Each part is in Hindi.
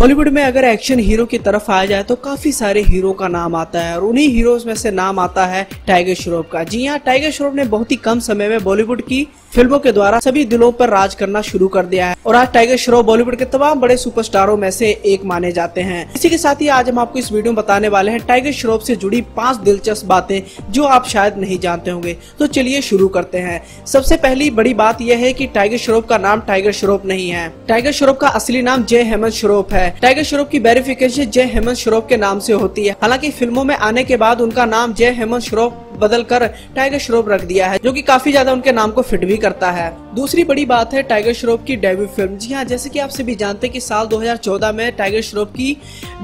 बॉलीवुड में अगर एक्शन हीरो की तरफ आया जाए तो काफी सारे हीरो का नाम आता है और उन्हीं हीरोज में से नाम आता है टाइगर श्रॉफ का। जी हां, टाइगर श्रॉफ ने बहुत ही कम समय में बॉलीवुड की फिल्मों के द्वारा सभी दिलों पर राज करना शुरू कर दिया है और आज टाइगर श्रॉफ बॉलीवुड के तमाम बड़े सुपरस्टारों में से एक माने जाते हैं। इसी के साथ ही आज हम आपको इस वीडियो में बताने वाले हैं टाइगर श्रॉफ से जुड़ी 5 दिलचस्प बातें जो आप शायद नहीं जानते होंगे। तो चलिए शुरू करते हैं। सबसे पहली बड़ी बात यह है कि टाइगर श्रॉफ का नाम टाइगर श्रॉफ नहीं है। टाइगर श्रॉफ का असली नाम जय हेमंत श्रॉफ है। टाइगर श्रॉफ की वेरिफिकेशन जय हेमंत श्रॉफ के नाम से होती है। हालांकि फिल्मों में आने के बाद उनका नाम जय हेमंत श्रॉफ बदल कर टाइगर श्रॉफ रख दिया है, जो कि काफी ज्यादा उनके नाम को फिट भी करता है। दूसरी बड़ी बात है टाइगर श्रॉफ की डेब्यू फिल्म। जी हाँ, जैसे कि आप सभी जानते हैं कि साल 2014 में टाइगर श्रॉफ की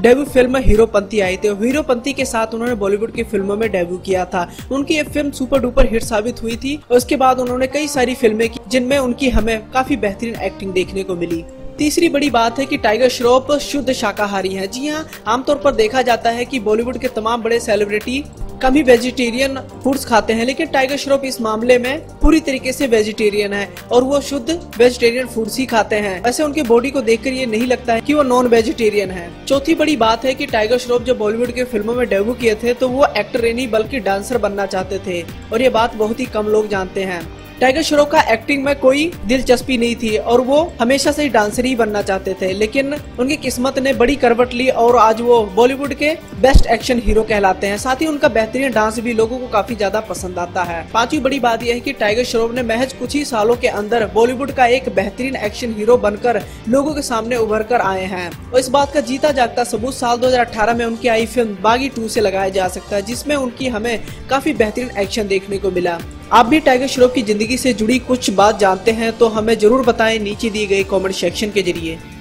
डेब्यू फिल्म हीरोपंती आई थी। हीरोपंती के साथ उन्होंने बॉलीवुड की फिल्मों में डेब्यू किया था। उनकी ये फिल्म सुपर डुपर हिट साबित हुई थी। उसके बाद उन्होंने कई सारी फिल्में की जिनमें उनकी हमें काफी बेहतरीन एक्टिंग देखने को मिली। तीसरी बड़ी बात है कि टाइगर श्रॉफ शुद्ध शाकाहारी हैं। जी हाँ, आमतौर पर देखा जाता है कि बॉलीवुड के तमाम बड़े सेलिब्रिटी कम ही वेजिटेरियन फूड्स खाते हैं, लेकिन टाइगर श्रॉफ इस मामले में पूरी तरीके से वेजिटेरियन है और वो शुद्ध वेजिटेरियन फूड्स ही खाते हैं। वैसे उनके बॉडी को देखकर ये नहीं लगता है कि वो नॉन वेजिटेरियन है। चौथी बड़ी बात है कि टाइगर श्रॉफ जब बॉलीवुड की फिल्मों में डेब्यू किए थे तो वो एक्टर ही नहीं बल्कि डांसर बनना चाहते थे और ये बात बहुत ही कम लोग जानते हैं। टाइगर श्रॉफ का एक्टिंग में कोई दिलचस्पी नहीं थी और वो हमेशा से ही डांसर ही बनना चाहते थे, लेकिन उनकी किस्मत ने बड़ी करवट ली और आज वो बॉलीवुड के बेस्ट एक्शन हीरो कहलाते हैं। साथ ही उनका बेहतरीन डांस भी लोगों को काफी ज्यादा पसंद आता है। पांचवी बड़ी बात यह है कि टाइगर श्रॉफ ने महज कुछ ही सालों के अंदर बॉलीवुड का एक बेहतरीन एक्शन हीरो बनकर लोगों के सामने उभर कर आए हैं और इस बात का जीता जागता सबूत साल 2018 में उनकी आई फिल्म बागी 2 से लगाया जा सकता है, जिसमें उनकी हमें काफी बेहतरीन एक्शन देखने को मिला। आप भी टाइगर श्रॉफ की जिंदगी से जुड़ी कुछ बात जानते हैं तो हमें जरूर बताएं नीचे दिए गए कमेंट सेक्शन के जरिए।